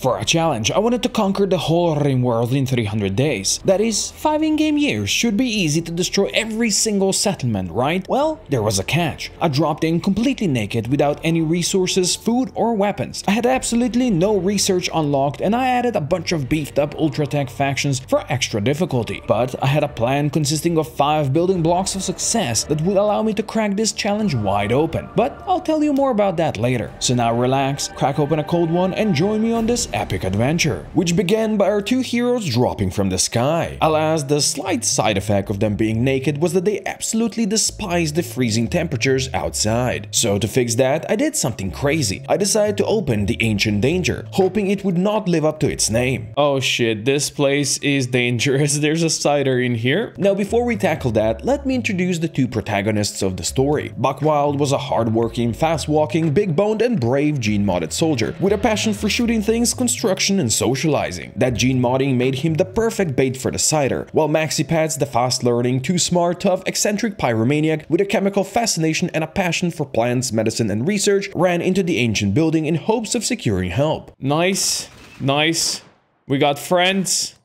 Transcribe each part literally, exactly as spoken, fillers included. For a challenge, I wanted to conquer the whole RimWorld in three hundred days. That is, five in-game years should be easy to destroy every single settlement, right? Well, there was a catch. I dropped in completely naked without any resources, food or weapons. I had absolutely no research unlocked and I added a bunch of beefed up Ultratech factions for extra difficulty. But I had a plan consisting of five building blocks of success that would allow me to crack this challenge wide open. But I'll tell you more about that later. So now relax, crack open a cold one and join me on this epic adventure, which began by our two heroes dropping from the sky. Alas, the slight side effect of them being naked was that they absolutely despised the freezing temperatures outside. So to fix that, I did something crazy. I decided to open the Ancient Danger, hoping it would not live up to its name. Oh shit, this place is dangerous. There's a Cider in here. Now before we tackle that, let me introduce the two protagonists of the story. Buckwild was a hard-working, fast-walking, big-boned and brave gene-modded soldier with a passion for shooting things, construction and socializing. That gene modding made him the perfect bait for the Cider, while Maxipads, the fast-learning, too-smart, tough, eccentric pyromaniac with a chemical fascination and a passion for plants, medicine and research, ran into the ancient building in hopes of securing help. Nice, nice. We got friends.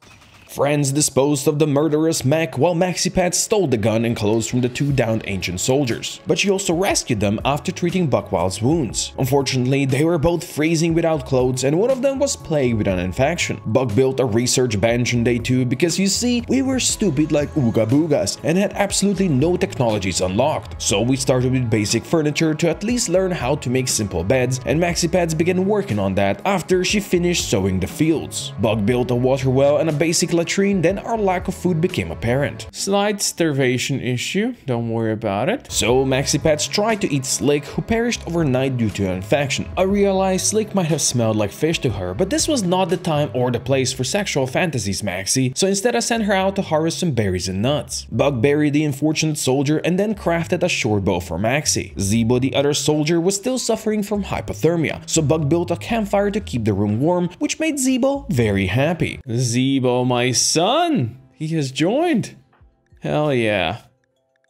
Friends disposed of the murderous mech while Maxipad stole the gun and clothes from the two downed ancient soldiers. But she also rescued them after treating Buckwild's wounds. Unfortunately, they were both freezing without clothes and one of them was plagued with an infection. Buck built a research bench on day two because you see, we were stupid like Ooga Boogas and had absolutely no technologies unlocked. So we started with basic furniture to at least learn how to make simple beds, and Maxipads began working on that after she finished sowing the fields. Buck built a water well and a basic then our lack of food became apparent. Slight starvation issue, don't worry about it. So Maxipads tried to eat Slick, who perished overnight due to an infection. I realized Slick might have smelled like fish to her, but this was not the time or the place for sexual fantasies, Maxi, so instead I sent her out to harvest some berries and nuts. Buck buried the unfortunate soldier and then crafted a short bow for Maxi. Zeebo, the other soldier, was still suffering from hypothermia, so Buck built a campfire to keep the room warm, which made Zeebo very happy. Zeebo, my son, he has joined. Hell yeah.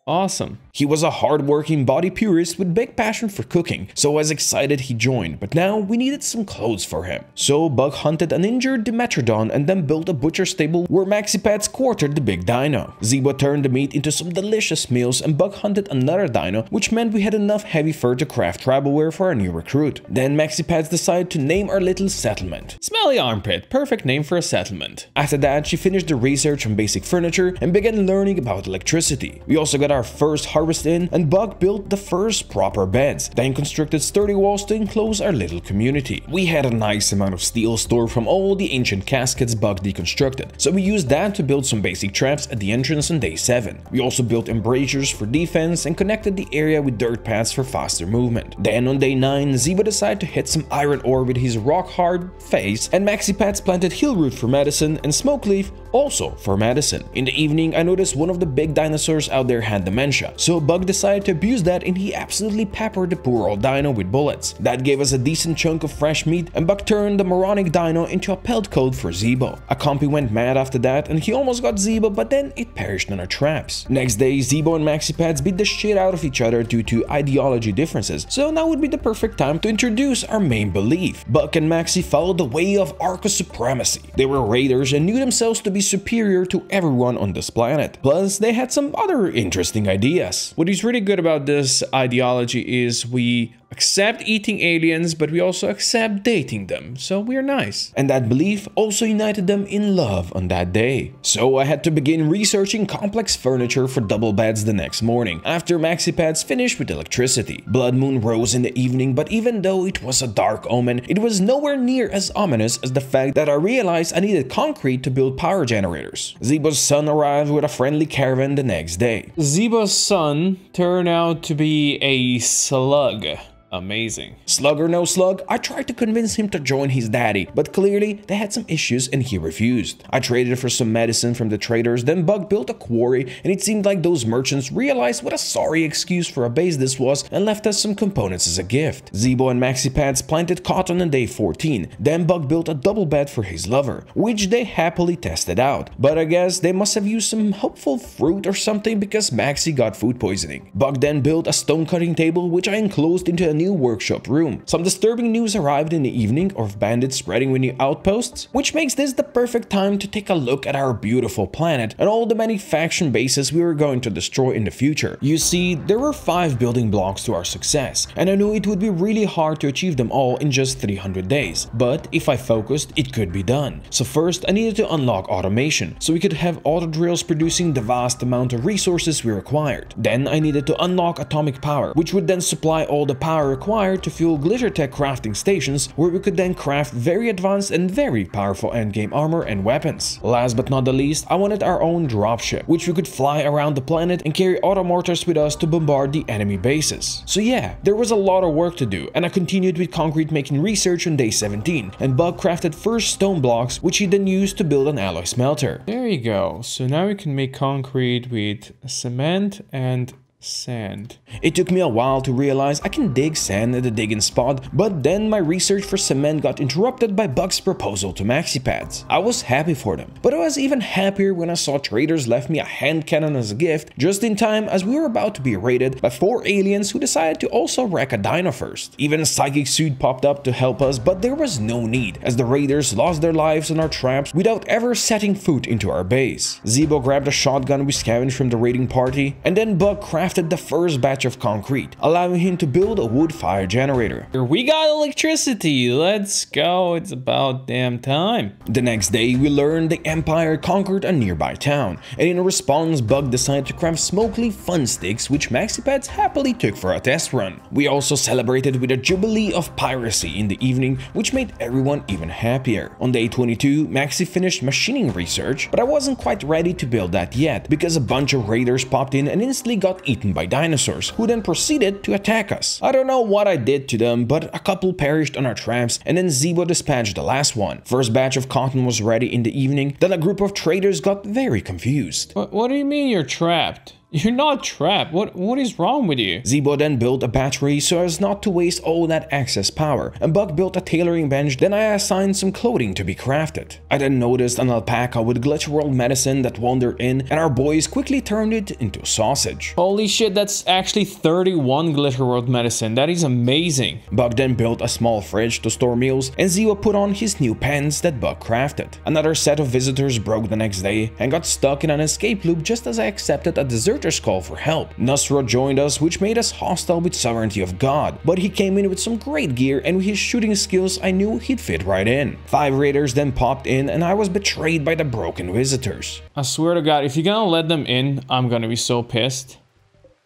Awesome. He was a hard-working body purist with big passion for cooking, so I was excited he joined, but now we needed some clothes for him. So Buck hunted an injured Demetrodon and then built a butcher stable where Maxipads quartered the big dino. Ziba turned the meat into some delicious meals and Buck hunted another dino, which meant we had enough heavy fur to craft tribal wear for our new recruit. Then Maxipads decided to name our little settlement. Smelly Armpit, perfect name for a settlement. After that, she finished the research on basic furniture and began learning about electricity. We also got our first harvest in, and Buck built the first proper beds, then constructed sturdy walls to enclose our little community. We had a nice amount of steel stored from all the ancient caskets Buck deconstructed, so we used that to build some basic traps at the entrance on day seven. We also built embrasures for defense and connected the area with dirt paths for faster movement. Then on day nine, Ziba decided to hit some iron ore with his rock hard face, and Maxipads planted hill root for medicine and smoke leaf also for medicine. In the evening, I noticed one of the big dinosaurs out there had dementia, so Buck decided to abuse that and he absolutely peppered the poor old dino with bullets. That gave us a decent chunk of fresh meat and Buck turned the moronic dino into a pelt coat for Zeebo. A Compie went mad after that and he almost got Zeebo, but then it perished in our traps. Next day, Zeebo and Maxipads beat the shit out of each other due to ideology differences, so now would be the perfect time to introduce our main belief. Buck and Maxi followed the way of Arco supremacy. They were raiders and knew themselves to be superior to everyone on this planet. Plus, they had some other interesting ideas. What is really good about this ideology is we accept eating aliens, but we also accept dating them, so we're nice. And that belief also united them in love on that day. So I had to begin researching complex furniture for double beds the next morning, after Maxipads finished with electricity. Blood Moon rose in the evening, but even though it was a dark omen, it was nowhere near as ominous as the fact that I realized I needed concrete to build power generators. Zeebo's son arrived with a friendly caravan the next day. Zeebo's son turned out to be a slug. Amazing. Slug or no slug, I tried to convince him to join his daddy, but clearly they had some issues and he refused. I traded for some medicine from the traders, then Buck built a quarry, and it seemed like those merchants realized what a sorry excuse for a base this was and left us some components as a gift. Zeebo and Maxipads planted cotton on day fourteen, then Buck built a double bed for his lover, which they happily tested out, but I guess they must have used some helpful fruit or something because Maxi got food poisoning. Buck then built a stone cutting table, which I enclosed into a new new workshop room. Some disturbing news arrived in the evening of bandits spreading with new outposts, which makes this the perfect time to take a look at our beautiful planet and all the many faction bases we were going to destroy in the future. You see, there were five building blocks to our success, and I knew it would be really hard to achieve them all in just three hundred days, but if I focused, it could be done. So first, I needed to unlock automation, so we could have auto drills producing the vast amount of resources we required. Then I needed to unlock atomic power, which would then supply all the power required to fuel Glittertech crafting stations, where we could then craft very advanced and very powerful endgame armor and weapons. Last but not the least, I wanted our own dropship, which we could fly around the planet and carry auto mortars with us to bombard the enemy bases. So yeah, there was a lot of work to do, and I continued with concrete making research on day seventeen, and Buck crafted first stone blocks, which he then used to build an alloy smelter. There you go, so now we can make concrete with cement and sand. It took me a while to realize I can dig sand at the digging spot, but then my research for cement got interrupted by Buck's proposal to Maxipads. I was happy for them, but I was even happier when I saw traders left me a hand cannon as a gift, just in time as we were about to be raided by four aliens who decided to also wreck a dino first. Even a Psychic Suit popped up to help us, but there was no need, as the raiders lost their lives in our traps without ever setting foot into our base. Zeebo grabbed a shotgun we scavenged from the raiding party, and then Buck crafted the first batch of concrete, allowing him to build a wood fire generator. We got electricity, let's go, it's about damn time. The next day we learned the Empire conquered a nearby town, and in response Buck decided to craft smoky fun sticks, which Maxipads happily took for a test run. We also celebrated with a jubilee of piracy in the evening, which made everyone even happier. On day twenty-two, Maxi finished machining research, but I wasn't quite ready to build that yet, because a bunch of raiders popped in and instantly got eaten by dinosaurs, who then proceeded to attack us. I don't know what I did to them, but a couple perished on our traps, and then Zeebo dispatched the last one. First batch of cotton was ready in the evening, then a group of traders got very confused. What, what do you mean you're trapped? You're not trapped, what, what is wrong with you? Zeebo then built a battery so as not to waste all that excess power, and Buck built a tailoring bench, then I assigned some clothing to be crafted. I then noticed an alpaca with Glitterworld medicine that wandered in, and our boys quickly turned it into sausage. Holy shit, that's actually thirty-one Glitterworld medicine, that is amazing. Buck then built a small fridge to store meals, and Zeebo put on his new pants that Buck crafted. Another set of visitors broke the next day, and got stuck in an escape loop just as I accepted a dessert call for help. Nasra joined us, which made us hostile with sovereignty of God, but he came in with some great gear, and with his shooting skills I knew he'd fit right in. Five raiders then popped in, and I was betrayed by the broken visitors. I swear to God, if you're gonna let them in, I'm gonna be so pissed.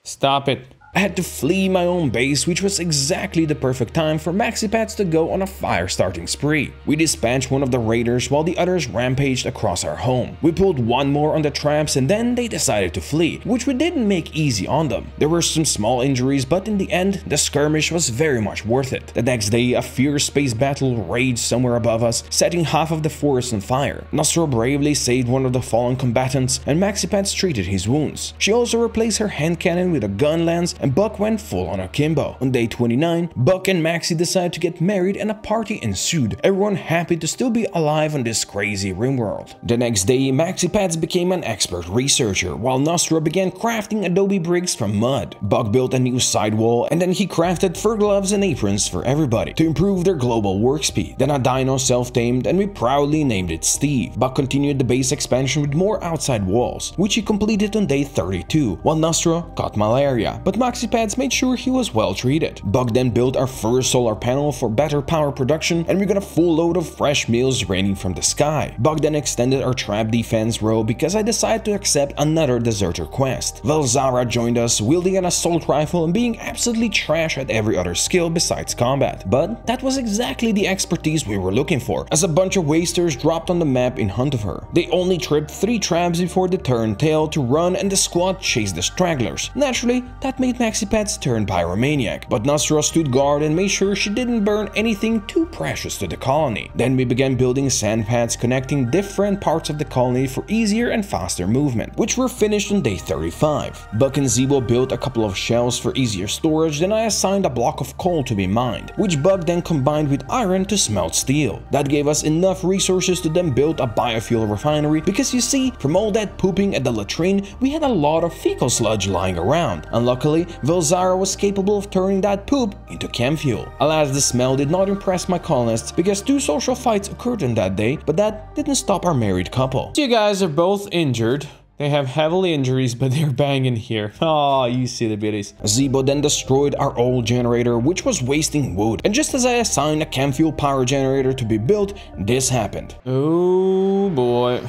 Stop it. I had to flee my own base, which was exactly the perfect time for Maxipads to go on a fire-starting spree. We dispatched one of the raiders while the others rampaged across our home. We pulled one more on the traps, and then they decided to flee, which we didn't make easy on them. There were some small injuries, but in the end, the skirmish was very much worth it. The next day, a fierce space battle raged somewhere above us, setting half of the forest on fire. Nasra bravely saved one of the fallen combatants, and Maxipads treated his wounds. She also replaced her hand cannon with a gun lance, and Buck went full on akimbo. On day twenty-nine, Buck and Maxi decided to get married, and a party ensued, everyone happy to still be alive on this crazy RimWorld. The next day, Maxipads became an expert researcher, while Nasra began crafting adobe bricks from mud. Buck built a new sidewall, and then he crafted fur gloves and aprons for everybody to improve their global work speed. Then a dino self-tamed, and we proudly named it Steve. Buck continued the base expansion with more outside walls, which he completed on day thirty-two, while Nasra caught malaria, but Maxipads made sure he was well treated. Buck then built our first solar panel for better power production, and we got a full load of fresh meals raining from the sky. Buck then extended our trap defense row because I decided to accept another deserter quest. Vilzara joined us, wielding an assault rifle and being absolutely trash at every other skill besides combat. But that was exactly the expertise we were looking for, as a bunch of wasters dropped on the map in hunt of her. They only tripped three traps before they turned tail to run, and the squad chased the stragglers. Naturally, that made Maxipads turned pyromaniac, but Nasra stood guard and made sure she didn't burn anything too precious to the colony. Then we began building sand pads connecting different parts of the colony for easier and faster movement, which were finished on day thirty-five. Buck and Zeebo built a couple of shelves for easier storage, then I assigned a block of coal to be mined, which Buck then combined with iron to smelt steel. That gave us enough resources to then build a biofuel refinery, because you see, from all that pooping at the latrine, we had a lot of fecal sludge lying around, and luckily Vilzara was capable of turning that poop into chem fuel. Alas, the smell did not impress my colonists because two social fights occurred on that day, but that didn't stop our married couple. You guys are both injured. They have heavily injuries, but they're banging here. Oh, you see the bitties. Zeebo then destroyed our old generator, which was wasting wood. And just as I assigned a chem fuel power generator to be built, this happened. Oh boy.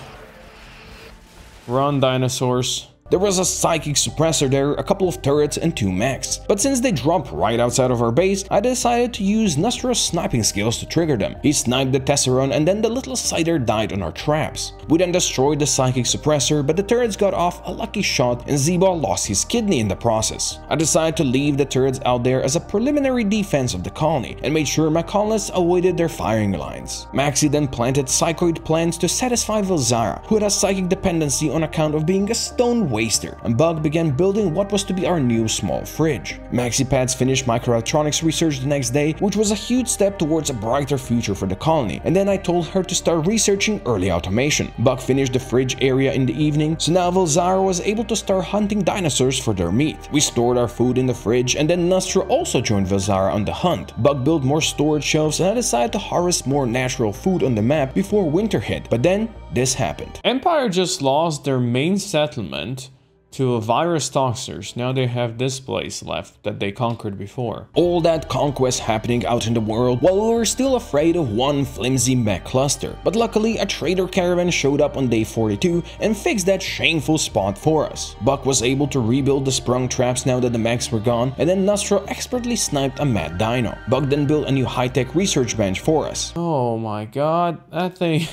Run, dinosaurs. There was a Psychic Suppressor there, a couple of turrets and two mechs. But since they dropped right outside of our base, I decided to use Nasra's sniping skills to trigger them. He sniped the Tesseron and then the little Cider died on our traps. We then destroyed the Psychic Suppressor, but the turrets got off a lucky shot and Ziba lost his kidney in the process. I decided to leave the turrets out there as a preliminary defense of the colony and made sure my colonists avoided their firing lines. Maxi then planted Psychoid Plants to satisfy Vilzara, who had a psychic dependency on account of being a stone wave. And Bug began building what was to be our new small fridge. Maxipads finished microelectronics research the next day, which was a huge step towards a brighter future for the colony, and then I told her to start researching early automation. Bug finished the fridge area in the evening, so now Vilzara was able to start hunting dinosaurs for their meat. We stored our food in the fridge, and then Nasra also joined Vilzara on the hunt. Bug built more storage shelves, and I decided to harvest more natural food on the map before winter hit, but then this happened. Empire just lost their main settlement to a virus toxers. Now they have this place left that they conquered before. All that conquest happening out in the world while we were still afraid of one flimsy mech cluster. But luckily a trader caravan showed up on day forty-two and fixed that shameful spot for us. Buck was able to rebuild the sprung traps now that the mechs were gone, and then Nasra expertly sniped a mad dino. Buck then built a new high-tech research bench for us. Oh my god, that thing...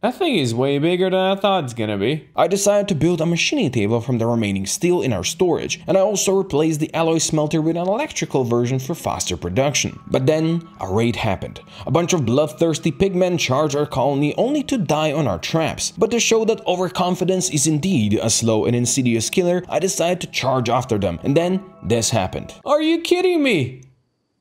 That thing is way bigger than I thought it's gonna be. I decided to build a machining table from the remaining steel in our storage, and I also replaced the alloy smelter with an electrical version for faster production. But then, a raid happened. A bunch of bloodthirsty pigmen charged our colony only to die on our traps. But to show that overconfidence is indeed a slow and insidious killer, I decided to charge after them, and then this happened. Are you kidding me?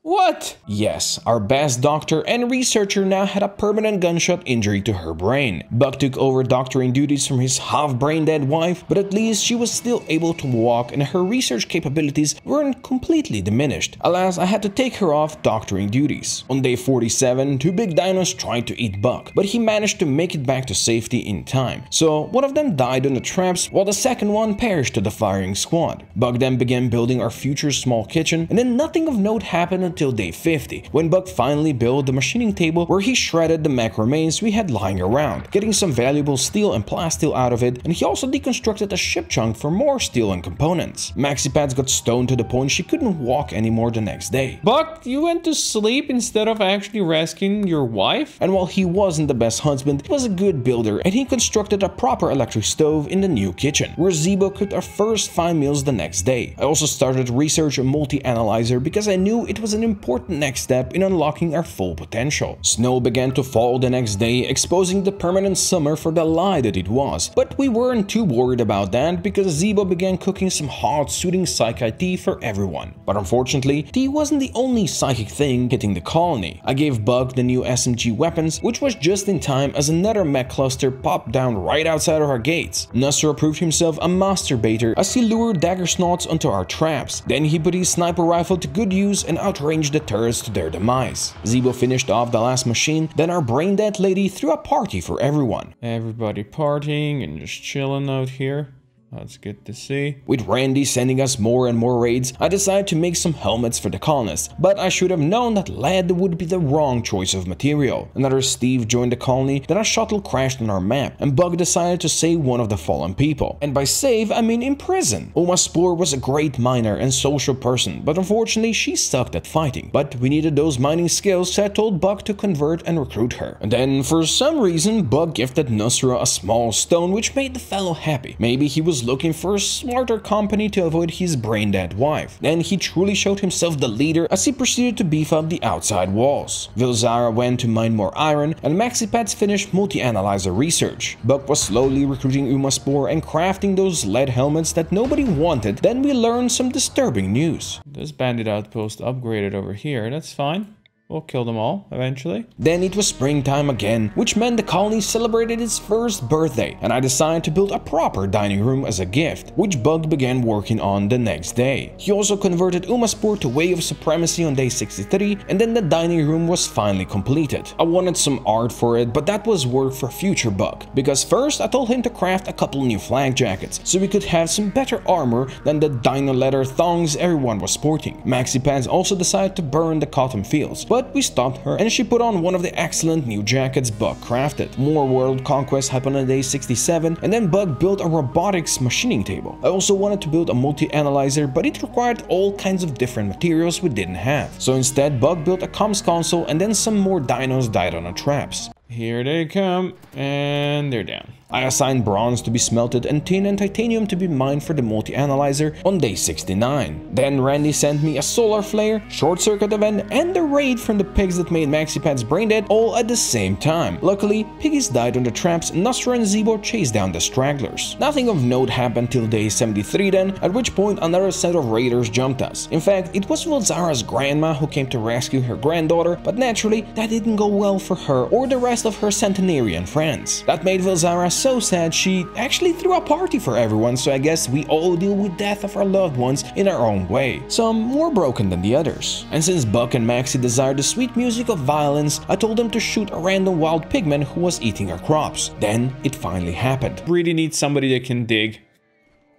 What? Yes, our best doctor and researcher now had a permanent gunshot injury to her brain. Buck took over doctoring duties from his half-brain-dead wife, but at least she was still able to walk and her research capabilities weren't completely diminished. Alas, I had to take her off doctoring duties. On day forty-seven, two big dinos tried to eat Buck, but he managed to make it back to safety in time. So one of them died on the traps, while the second one perished to the firing squad. Buck then began building our future small kitchen, and then nothing of note happened until day fifty, when Buck finally built the machining table where he shredded the mech remains we had lying around, getting some valuable steel and plasteel out of it, and he also deconstructed a ship chunk for more steel and components. Maxipads got stoned to the point she couldn't walk anymore the next day. Buck, you went to sleep instead of actually rescuing your wife? And while he wasn't the best husband, he was a good builder, and he constructed a proper electric stove in the new kitchen, where Zeebo cooked our first five meals the next day. I also started research on multi-analyzer because I knew it was an an important next step in unlocking our full potential. Snow began to fall the next day, exposing the permanent summer for the lie that it was, but we weren't too worried about that because Zeebo began cooking some hot, soothing psychic tea for everyone. But unfortunately, tea wasn't the only psychic thing hitting the colony. I gave Bug the new S M G weapons, which was just in time as another mech cluster popped down right outside of our gates. Nasra proved himself a masturbator as he lured dagger snots onto our traps. Then he put his sniper rifle to good use and outraged the turrets to their demise. Zeebo finished off the last machine, then our brain dead lady threw a party for everyone. Everybody partying and just chilling out here. That's good to see. With Randy sending us more and more raids, I decided to make some helmets for the colonists, but I should have known that lead would be the wrong choice of material. Another Steve joined the colony, then a shuttle crashed on our map, and Bug decided to save one of the fallen people. And by save, I mean imprison. Umaspor was a great miner and social person, but unfortunately she sucked at fighting. But we needed those mining skills, so I told Bug to convert and recruit her. And then, for some reason, Bug gifted Nasra a small stone, which made the fellow happy. Maybe he was looking for a smarter company to avoid his brain-dead wife. Then he truly showed himself the leader as he proceeded to beef up the outside walls. Vilzara went to mine more iron, and Maxipads finished multi-analyzer research. Buck was slowly recruiting Umaspor and crafting those lead helmets that nobody wanted. Then we learned some disturbing news. This bandit outpost upgraded over here, that's fine. We'll kill them all, eventually. Then it was springtime again, which meant the colony celebrated its first birthday, and I decided to build a proper dining room as a gift, which Bug began working on the next day. He also converted Umaspor to Way of Supremacy on day sixty-three, and then the dining room was finally completed. I wanted some art for it, but that was work for future Bug, because first I told him to craft a couple new flag jackets, so we could have some better armor than the dino leather thongs everyone was sporting. Maxipads also decided to burn the cotton fields, but But we stopped her and she put on one of the excellent new jackets Bug crafted. More world conquest happened on day sixty-seven, and then Bug built a robotics machining table. I also wanted to build a multi-analyzer, but it required all kinds of different materials we didn't have. So instead Bug built a comms console, and then some more dinos died on our traps. Here they come, and they're down. I assigned bronze to be smelted and tin and titanium to be mined for the multi-analyzer on day sixty-nine. Then Randy sent me a solar flare, short circuit event, and the raid from the pigs that made Maxipads brain dead all at the same time. Luckily, piggies died on the traps and Nasra and Zeebo chased down the stragglers. Nothing of note happened till day seventy-three then, at which point another set of raiders jumped us. In fact, it was Vilzara's grandma who came to rescue her granddaughter, but naturally that didn't go well for her or the rest of her centenarian friends. That made Vilzara so sad she actually threw a party for everyone, so I guess we all deal with death of our loved ones in our own way, some more broken than the others. And since Buck and Maxi desired the sweet music of violence, I told them to shoot a random wild pigman who was eating our crops. Then it finally happened. Really need somebody that can dig.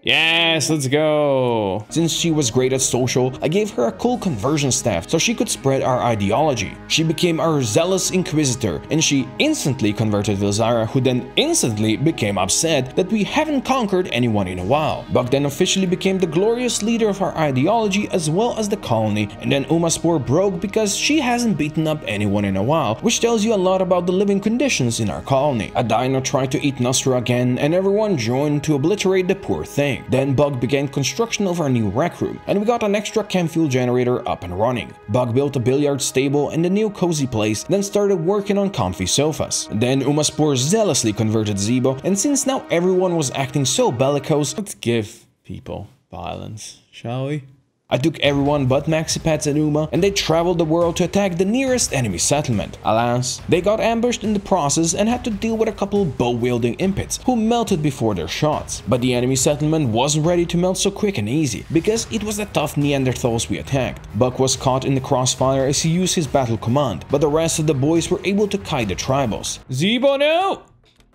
Yes, let's go! Since she was great at social, I gave her a cool conversion staff so she could spread our ideology. She became our zealous inquisitor, and she instantly converted Vilzara, who then instantly became upset that we haven't conquered anyone in a while. Buck then officially became the glorious leader of our ideology as well as the colony, and then Umaspor broke because she hasn't beaten up anyone in a while, which tells you a lot about the living conditions in our colony. A dino tried to eat Nasra again, and everyone joined to obliterate the poor thing. Then Bug began construction of our new rec room, and we got an extra chem fuel generator up and running. Bug built a billiard stable and a new cozy place, then started working on comfy sofas. Then Umaspor zealously converted Zeebo, and since now everyone was acting so bellicose, let's give people violence, shall we? I took everyone but Maxipads and Uma, and they traveled the world to attack the nearest enemy settlement. Alas, they got ambushed in the process and had to deal with a couple bow-wielding impets who melted before their shots. But the enemy settlement wasn't ready to melt so quick and easy, because it was the tough Neanderthals we attacked. Buck was caught in the crossfire as he used his battle command, but the rest of the boys were able to kite the tribals. Zeebo, no!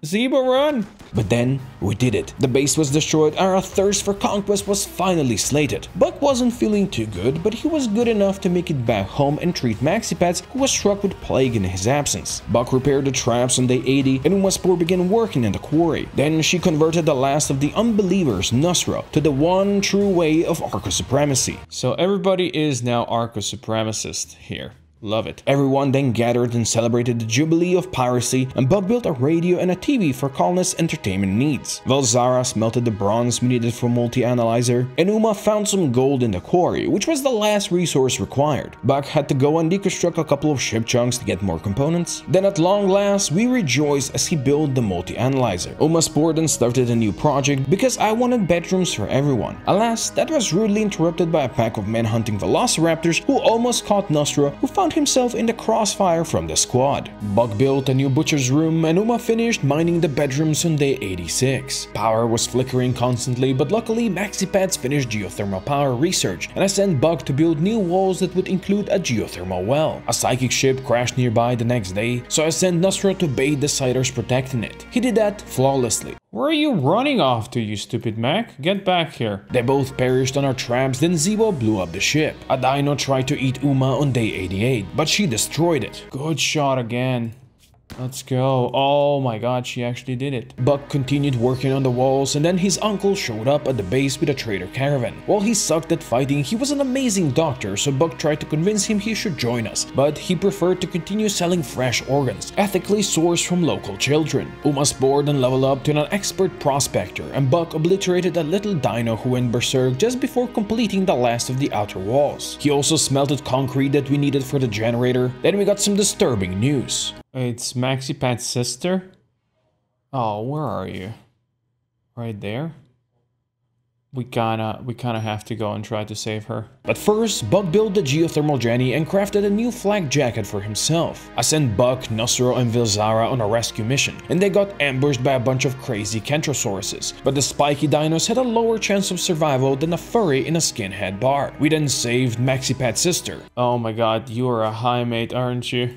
Zeebo, run! But then, we did it. The base was destroyed and our thirst for conquest was finally slated. Buck wasn't feeling too good, but he was good enough to make it back home and treat Maxipads, who was struck with plague in his absence. Buck repaired the traps on day eighty, and Umaspor began working in the quarry. Then she converted the last of the unbelievers, Nasra, to the one true way of Arco supremacy. So everybody is now Arco supremacist here. Love it. Everyone then gathered and celebrated the jubilee of piracy, and Bug built a radio and a T V for colonists' entertainment needs. Vilzara smelted the bronze we needed for multi-analyzer, and Uma found some gold in the quarry, which was the last resource required. Buck had to go and deconstruct a couple of ship chunks to get more components. Then at long last, we rejoiced as he built the multi-analyzer. Umaspor then started a new project because I wanted bedrooms for everyone. Alas, that was rudely interrupted by a pack of men hunting velociraptors who almost caught Nasra, who found himself in the crossfire from the squad. Buck built a new butcher's room, and Uma finished mining the bedrooms on day eighty-six. Power was flickering constantly, but luckily Maxipads finished geothermal power research, and I sent Buck to build new walls that would include a geothermal well. A psychic ship crashed nearby the next day, so I sent Nasra to bait the Ciders protecting it. He did that flawlessly. Where are you running off to, you stupid Mac? Get back here. They both perished on our traps, then Zeebo blew up the ship. A dino tried to eat Uma on day eighty-eight, but she destroyed it. Good shot again. Let's go. Oh my god, she actually did it. Buck continued working on the walls, and then his uncle showed up at the base with a trader caravan. While he sucked at fighting, he was an amazing doctor, so Buck tried to convince him he should join us, but he preferred to continue selling fresh organs, ethically sourced from local children. Umaspor then leveled up to an expert prospector, and Buck obliterated a little dino who went berserk just before completing the last of the outer walls. He also smelted concrete that we needed for the generator. Then we got some disturbing news. It's Maxipad's sister? Oh, where are you? Right there? we kinda, we kinda have to go and try to save her. But first, Buck built the geothermal jetty and crafted a new flak jacket for himself. I sent Buck, Nasra and Vilzara on a rescue mission, and they got ambushed by a bunch of crazy Kentrosauruses, but the spiky dinos had a lower chance of survival than a furry in a skinhead bar. We then saved Maxipad's sister. Oh my god, you are a high mate, aren't you?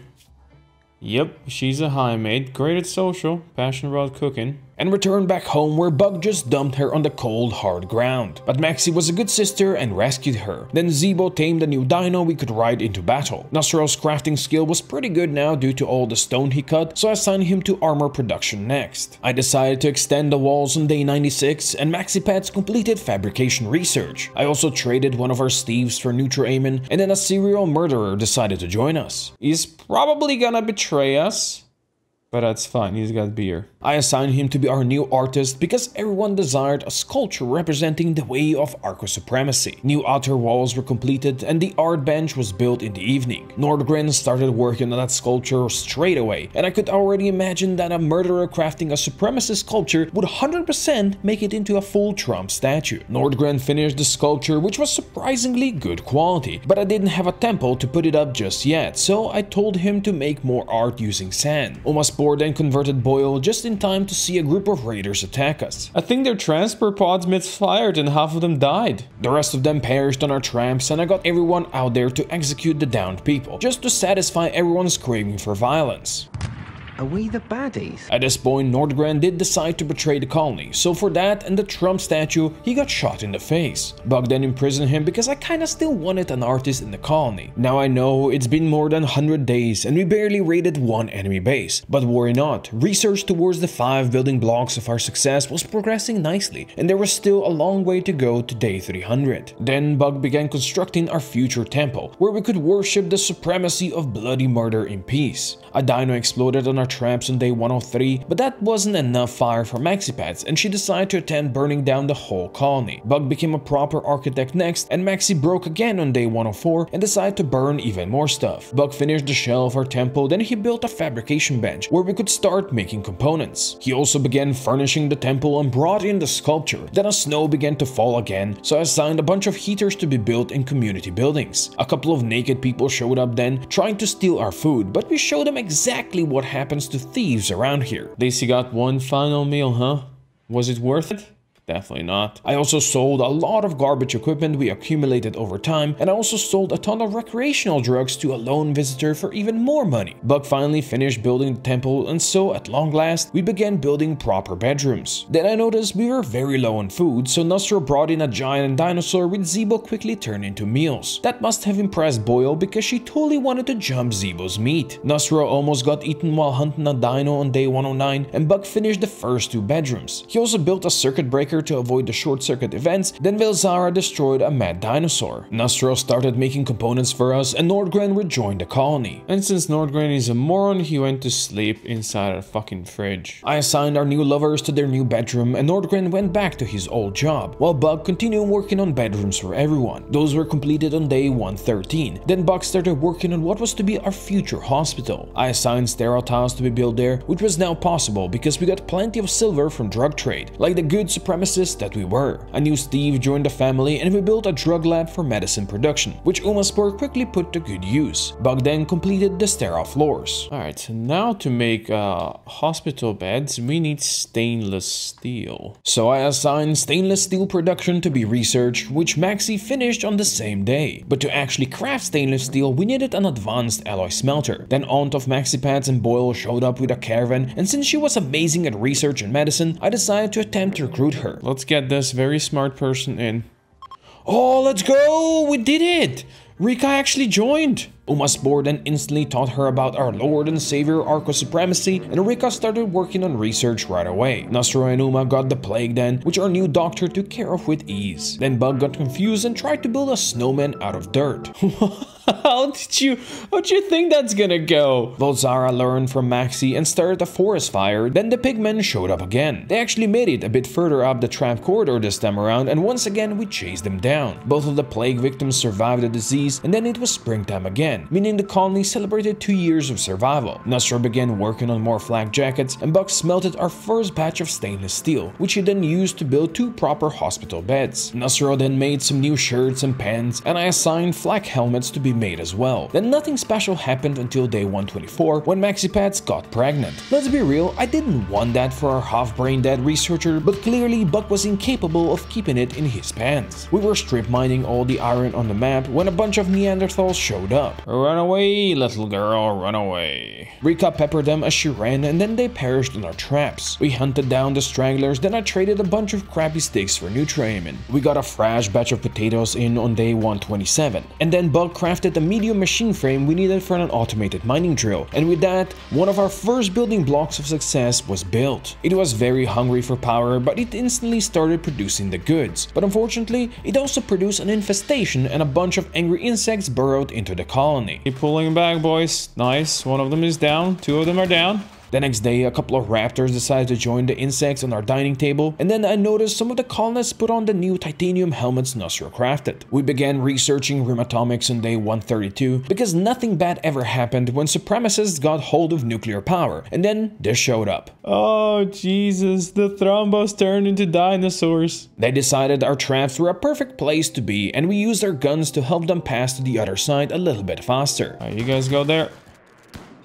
Yep, she's a high mate, great at social, passionate about cooking. And returned back home where Buck just dumped her on the cold, hard ground. But Maxi was a good sister and rescued her. Then Zeebo tamed a new dino we could ride into battle. Nasro's crafting skill was pretty good now due to all the stone he cut, so I assigned him to armor production next. I decided to extend the walls on day ninety-six, and Maxipads completed fabrication research. I also traded one of our Steves for Neutroamin, and then a serial murderer decided to join us. He's probably gonna betray us. But that's fine, he's got beer. I assigned him to be our new artist because everyone desired a sculpture representing the way of Arco supremacy. New outer walls were completed and the art bench was built in the evening. Nordgren started working on that sculpture straight away, and I could already imagine that a murderer crafting a supremacist sculpture would one hundred percent make it into a full Trump statue. Nordgren finished the sculpture, which was surprisingly good quality, but I didn't have a tempo to put it up just yet, so I told him to make more art using sand. Umaspor then converted Boyle just in time to see a group of raiders attack us. I think their transport pods misfired and half of them died. The rest of them perished on our tramps, and I got everyone out there to execute the downed people, just to satisfy everyone's craving for violence. Are we the baddies? At this point, Nordgren did decide to betray the colony, so for that and the Trump statue, he got shot in the face. Buck then imprisoned him because I kinda still wanted an artist in the colony. Now I know it's been more than one hundred days and we barely raided one enemy base, but worry not, research towards the five building blocks of our success was progressing nicely, and there was still a long way to go to day three hundred. Then Buck began constructing our future temple, where we could worship the supremacy of bloody murder in peace. A dino exploded on our traps on day one oh three, but that wasn't enough fire for Maxipads, and she decided to attempt burning down the whole colony. Buck became a proper architect next, and Maxi broke again on day one oh four and decided to burn even more stuff. Buck finished the shell of our temple, then he built a fabrication bench where we could start making components. He also began furnishing the temple and brought in the sculpture. Then a snow began to fall again, so I assigned a bunch of heaters to be built in community buildings. A couple of naked people showed up then, trying to steal our food, but we showed them exactly what happens to thieves around here. Daisy got one final meal, huh? Was it worth it? Definitely not. I also sold a lot of garbage equipment we accumulated over time, and I also sold a ton of recreational drugs to a lone visitor for even more money. Buck finally finished building the temple, and so at long last, we began building proper bedrooms. Then I noticed we were very low on food, so Nasra brought in a giant dinosaur which Zeebo quickly turned into meals. That must have impressed Boyle because she totally wanted to jump Zeebo's meat. Nasra almost got eaten while hunting a dino on day one oh nine, and Buck finished the first two bedrooms. He also built a circuit breaker to avoid the short circuit events, then Vilzara destroyed a mad dinosaur. Nasra started making components for us, and Nordgren rejoined the colony. And since Nordgren is a moron, he went to sleep inside a fucking fridge. I assigned our new lovers to their new bedroom, and Nordgren went back to his old job, while Buck continued working on bedrooms for everyone. Those were completed on day one thirteen, then Buck started working on what was to be our future hospital. I assigned sterotiles to be built there, which was now possible because we got plenty of silver from drug trade, like the good supremacy that we were. A new Steve joined the family, and we built a drug lab for medicine production, which Umaspor quickly put to good use. Buck then completed the sterile floors. Alright, so now to make uh, hospital beds, we need stainless steel. So I assigned stainless steel production to be researched, which Maxi finished on the same day. But to actually craft stainless steel, we needed an advanced alloy smelter. Then Aunt of Maxipads and Boyle showed up with a caravan, and since she was amazing at research and medicine, I decided to attempt to recruit her. Let's get this very smart person in. Oh, let's go! We did it! Rika actually joined! Umaspor then instantly taught her about our Lord and Savior Arco Supremacy, and Rika started working on research right away. Nasra and Uma got the plague then, which our new doctor took care of with ease. Then Buck got confused and tried to build a snowman out of dirt. How did you, how did you think that's gonna go? Vilzara learned from Maxi and started a forest fire, then the pigmen showed up again. They actually made it a bit further up the trap corridor this time around, and once again we chased them down. Both of the plague victims survived the disease, and then it was springtime again. ten, meaning the colony celebrated two years of survival. Nasra began working on more flak jackets, and Buck smelted our first batch of stainless steel, which he then used to build two proper hospital beds. Nasra then made some new shirts and pants, and I assigned flak helmets to be made as well. Then nothing special happened until day one twenty-four, when Maxipads got pregnant. Let's be real, I didn't want that for our half-brain dead researcher, but clearly Buck was incapable of keeping it in his pants. We were strip mining all the iron on the map when a bunch of Neanderthals showed up. Run away, little girl, run away. Rika peppered them as she ran, and then they perished in our traps. We hunted down the stragglers, then I traded a bunch of crappy sticks for nutriment. We got a fresh batch of potatoes in on day one twenty-seven, and then Buck crafted a medium machine frame we needed for an automated mining drill, and with that, one of our first building blocks of success was built. It was very hungry for power, but it instantly started producing the goods, but unfortunately, it also produced an infestation and a bunch of angry insects burrowed into the colony. Keep pulling back, boys. Nice, one of them is down, two of them are down. The next day, a couple of raptors decided to join the insects on our dining table, and then I noticed some of the colonists put on the new titanium helmets Nasra crafted. We began researching Rimatomics on day one thirty-two, because nothing bad ever happened when supremacists got hold of nuclear power, and then they showed up. Oh Jesus, the Thrumbos turned into dinosaurs. They decided our traps were a perfect place to be, and we used our guns to help them pass to the other side a little bit faster. All right, you guys go there.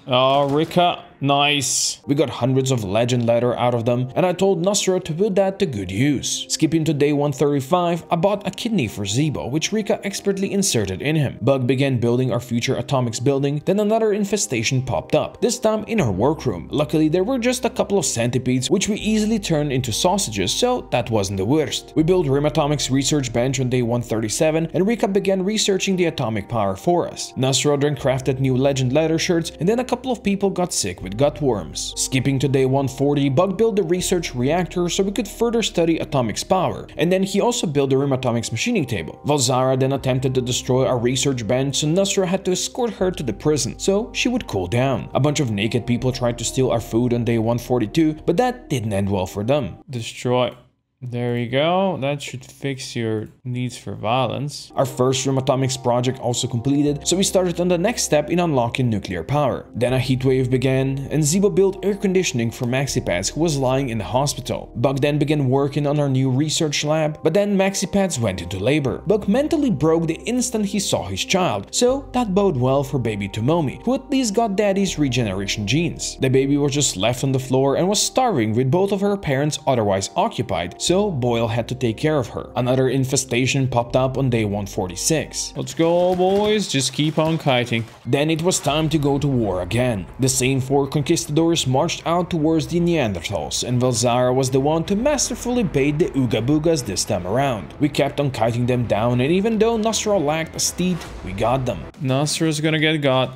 Oh, Rika. Nice. We got hundreds of legend letter out of them, and I told Nasra to put that to good use. Skipping to day one thirty-five, I bought a kidney for Zeebo, which Rika expertly inserted in him. Bug began building our future atomics building, then another infestation popped up, this time in her workroom. Luckily, there were just a couple of centipedes, which we easily turned into sausages, so that wasn't the worst. We built Rimatomics research bench on day one thirty-seven, and Rika began researching the atomic power for us. Nasra then crafted new legend letter shirts, and then a couple of people got sick with gutworms. Skipping to day one forty, Buck built the research reactor so we could further study atomics power, and then he also built the Rimatomics machining table. Vilzara then attempted to destroy our research bench, so Nasra had to escort her to the prison, so she would cool down. A bunch of naked people tried to steal our food on day one forty-two, but that didn't end well for them. Destroy. There you go, that should fix your needs for violence. Our first Rimatomics project also completed, so we started on the next step in unlocking nuclear power. Then a heatwave began, and Ziba built air conditioning for Maxipads, who was lying in the hospital. Buck then began working on our new research lab, but then Maxipads went into labor. Buck mentally broke the instant he saw his child, so that boded well for baby Tomomi, who at least got daddy's regeneration genes. The baby was just left on the floor and was starving with both of her parents otherwise occupied, so Boyle had to take care of her. Another infestation popped up on day one forty-six. Let's go, boys, just keep on kiting. Then it was time to go to war again. The same four conquistadors marched out towards the Neanderthals, and Vilzara was the one to masterfully bait the Ooga Boogas this time around. We kept on kiting them down, and even though Nasra lacked a steed, we got them. Nasra's gonna get got.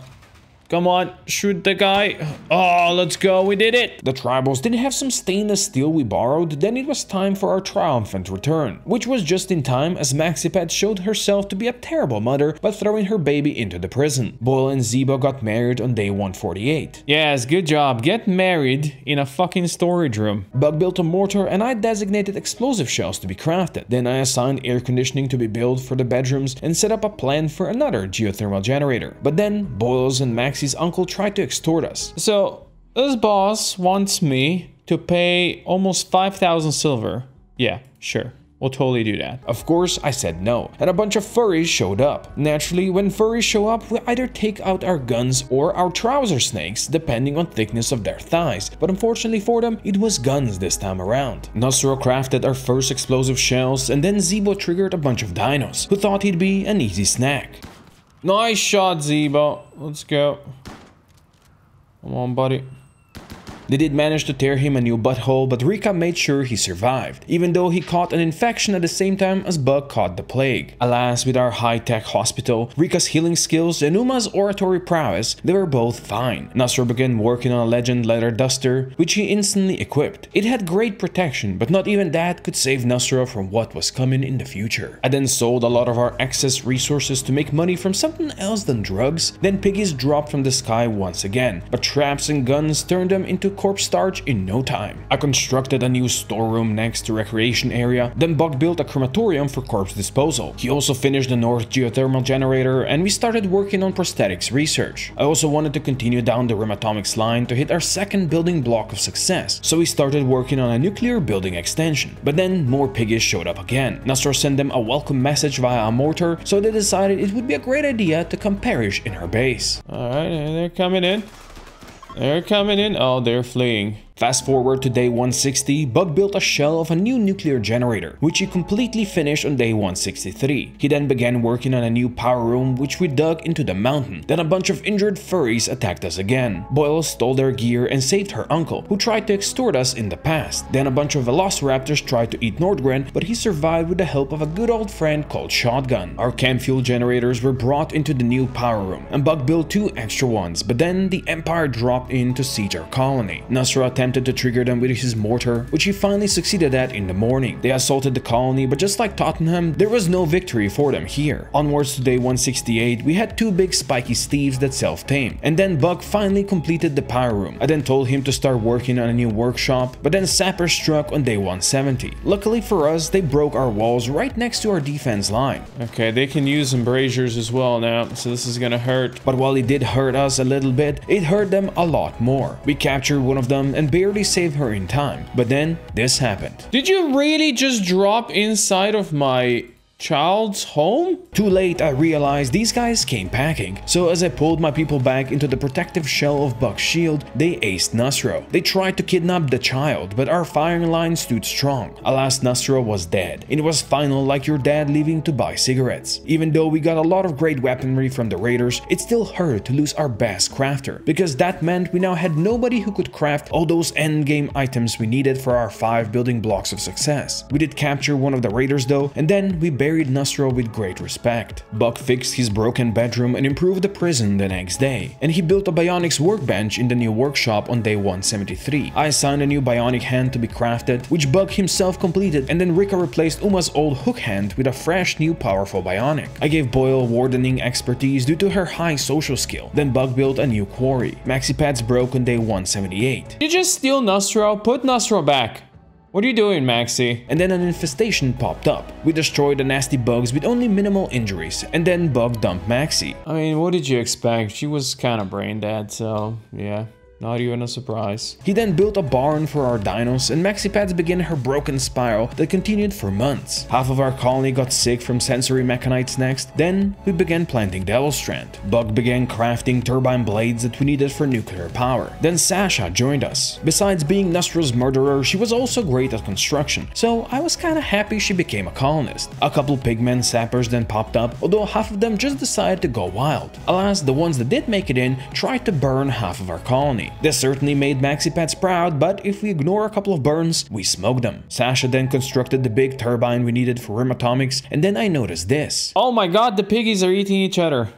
Come on, shoot the guy. Oh, let's go, we did it. The tribals did have some stainless steel we borrowed, then it was time for our triumphant return, which was just in time as Maxipad showed herself to be a terrible mother by throwing her baby into the prison. Boyle and Zeebo got married on day one forty-eight. Yes, good job, get married in a fucking storage room. Bug built a mortar, and I designated explosive shells to be crafted. Then I assigned air conditioning to be built for the bedrooms and set up a plan for another geothermal generator. But then Boyle's and Max his uncle tried to extort us. So, this boss wants me to pay almost five thousand silver. Yeah, sure. We'll totally do that. Of course, I said no, and a bunch of furries showed up. Naturally, when furries show up, we either take out our guns or our trouser snakes, depending on thickness of their thighs, but unfortunately for them, it was guns this time around. Nasra crafted our first explosive shells, and then Zeebo triggered a bunch of dinos, who thought he'd be an easy snack. Nice shot, Zeebo. Let's go. Come on, buddy. They did manage to tear him a new butthole, but Rika made sure he survived, even though he caught an infection at the same time as Buck caught the plague. Alas, with our high-tech hospital, Rika's healing skills and Uma's oratory prowess, they were both fine. Nasra began working on a legend leather duster, which he instantly equipped. It had great protection, but not even that could save Nasra from what was coming in the future. I then sold a lot of our excess resources to make money from something else than drugs. Then piggies dropped from the sky once again, but traps and guns turned them into corpse starch in no time. I constructed a new storeroom next to recreation area, then Buck built a crematorium for corpse disposal. He also finished the north geothermal generator, and we started working on prosthetics research. I also wanted to continue down the Rimatomics line to hit our second building block of success, so we started working on a nuclear building extension. But then more piggies showed up again. Nasra sent them a welcome message via a mortar, so they decided it would be a great idea to come perish in her base. Alright, they're coming in. They're coming in. Oh, they're fleeing. Fast forward to day one sixty, Buck built a shell of a new nuclear generator, which he completely finished on day one sixty-three. He then began working on a new power room, which we dug into the mountain. Then a bunch of injured furries attacked us again. Boyle stole their gear and saved her uncle, who tried to extort us in the past. Then a bunch of velociraptors tried to eat Nordgren, but he survived with the help of a good old friend called Shotgun. Our camp fuel generators were brought into the new power room, and Buck built two extra ones, but then the Empire dropped in to siege our colony. Nasra attempted to trigger them with his mortar, which he finally succeeded at in the morning. They assaulted the colony, but just like Tottenham, there was no victory for them here. Onwards to day one sixty-eight, we had two big spiky thieves that self-tamed, and then Buck finally completed the power room. I then told him to start working on a new workshop, but then sappers struck on day one seventy. Luckily for us, they broke our walls right next to our defense line. Okay, they can use embrasures as well now, so this is gonna hurt. But while it did hurt us a little bit, it hurt them a lot more. We captured one of them and barely saved her in time, but then this happened. Did you really just drop inside of my child's home? Too late, I realized these guys came packing. So as I pulled my people back into the protective shell of Buck's shield, they aced Nasra. They tried to kidnap the child, but our firing line stood strong. Alas, Nasra was dead. It was final, like your dad leaving to buy cigarettes. Even though we got a lot of great weaponry from the raiders, it still hurt to lose our best crafter, because that meant we now had nobody who could craft all those endgame items we needed for our five building blocks of success. We did capture one of the raiders though, and then we buried Buried Nasra with great respect. Buck fixed his broken bedroom and improved the prison the next day, and he built a bionics workbench in the new workshop on day one seventy-three. I assigned a new bionic hand to be crafted, which Buck himself completed, and then Rika replaced Uma's old hook hand with a fresh new powerful bionic. I gave Boyle wardening expertise due to her high social skill. Then Buck built a new quarry. Maxipads broke on day one seventy-eight. You just steal Nasra, put Nasra back. What are you doing, Maxi? And then an infestation popped up. We destroyed the nasty bugs with only minimal injuries, and then Bug dumped Maxi. I mean, what did you expect? She was kind of brain dead, so yeah. Not even a surprise. He then built a barn for our dinos, and Maxipads began her broken spiral that continued for months. Half of our colony got sick from sensory mechanites next, then we began planting Devil Strand. Buck began crafting turbine blades that we needed for nuclear power. Then Sasha joined us. Besides being Nasra's murderer, she was also great at construction, so I was kinda happy she became a colonist. A couple pigmen sappers then popped up, although half of them just decided to go wild. Alas, the ones that did make it in tried to burn half of our colony. This certainly made Maxipads proud, but if we ignore a couple of burns, we smoke them. Sasha then constructed the big turbine we needed for Rimatomics, and then I noticed this. Oh my god, the piggies are eating each other.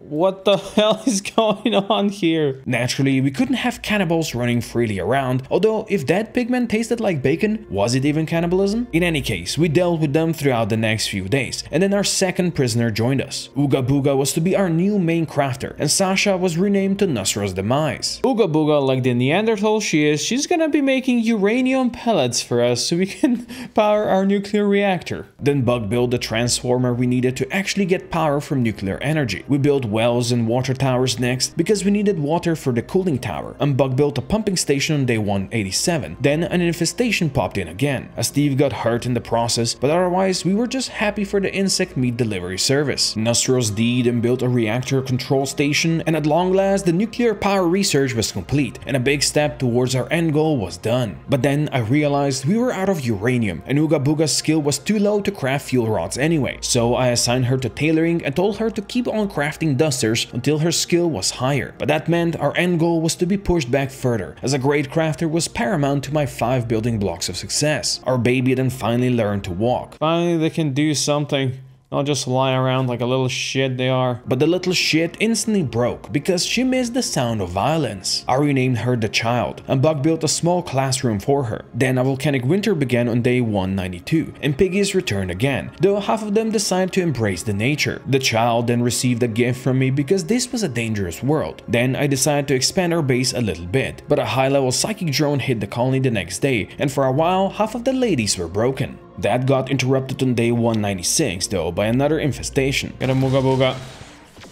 What the hell is going on here? Naturally, we couldn't have cannibals running freely around, although if that pigman tasted like bacon, was it even cannibalism? In any case, we dealt with them throughout the next few days, and then our second prisoner joined us. Ooga Booga was to be our new main crafter, and Sasha was renamed to Nusra's Demise. Ooga Booga, like the Neanderthal she is, she's gonna be making uranium pellets for us so we can power our nuclear reactor. Then Buck built the transformer we needed to actually get power from nuclear energy. We built wells and water towers next, because we needed water for the cooling tower, and Buck built a pumping station on day one eighty-seven. Then an infestation popped in again, as Steve got hurt in the process, but otherwise we were just happy for the insect meat delivery service. Nasra's deed and built a reactor control station, and at long last the nuclear power research was complete, and a big step towards our end goal was done. But then I realized we were out of uranium, and Ooga Booga's skill was too low to craft fuel rods anyway, so I assigned her to tailoring and told her to keep on crafting dusters until her skill was higher. But that meant our end goal was to be pushed back further, as a great crafter was paramount to my five building blocks of success. Our baby then finally learned to walk. Finally, they can do something. Not just lie around like a little shit they are. But the little shit instantly broke because she missed the sound of violence. I renamed her the child, and Buck built a small classroom for her. Then a volcanic winter began on day one ninety-two, and piggies returned again, though half of them decided to embrace the nature. The child then received a gift from me because this was a dangerous world. Then I decided to expand our base a little bit, but a high-level psychic drone hit the colony the next day, and for a while half of the ladies were broken. That got interrupted on day one ninety-six though by another infestation. Get him, Ooga Booga.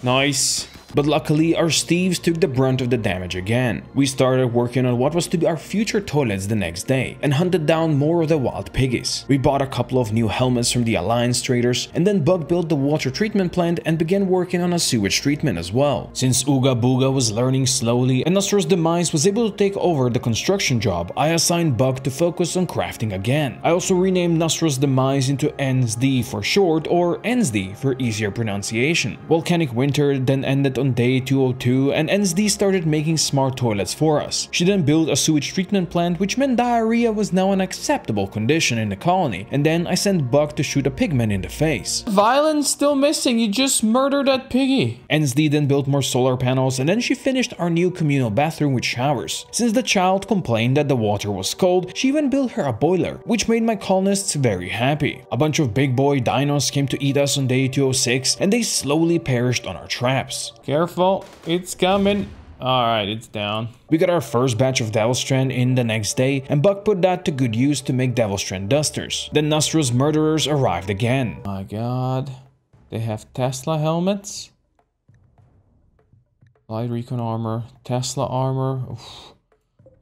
Nice. But luckily our Steves took the brunt of the damage again. We started working on what was to be our future toilets the next day and hunted down more of the wild piggies. We bought a couple of new helmets from the Alliance traders, and then Buck built the water treatment plant and began working on a sewage treatment as well. Since Ooga Booga was learning slowly and Nusra's Demise was able to take over the construction job, I assigned Buck to focus on crafting again. I also renamed Nusra's Demise into N S D for short, or N S D for easier pronunciation. Volcanic Winter then ended on day two oh two, and N S D started making smart toilets for us. She then built a sewage treatment plant, which meant diarrhea was now an acceptable condition in the colony, and then I sent Buck to shoot a pigman in the face. Violence still missing, you just murdered that piggy. N S D then built more solar panels, and then she finished our new communal bathroom with showers. Since the child complained that the water was cold, she even built her a boiler, which made my colonists very happy. A bunch of big boy dinos came to eat us on day two oh six, and they slowly perished on our traps. Careful, it's coming. Alright, it's down. We got our first batch of Devil Strand in the next day, and Buck put that to good use to make Devil Strand dusters. Then Nusra's murderers arrived again. My god. They have Tesla helmets? Light recon armor, Tesla armor. Oof.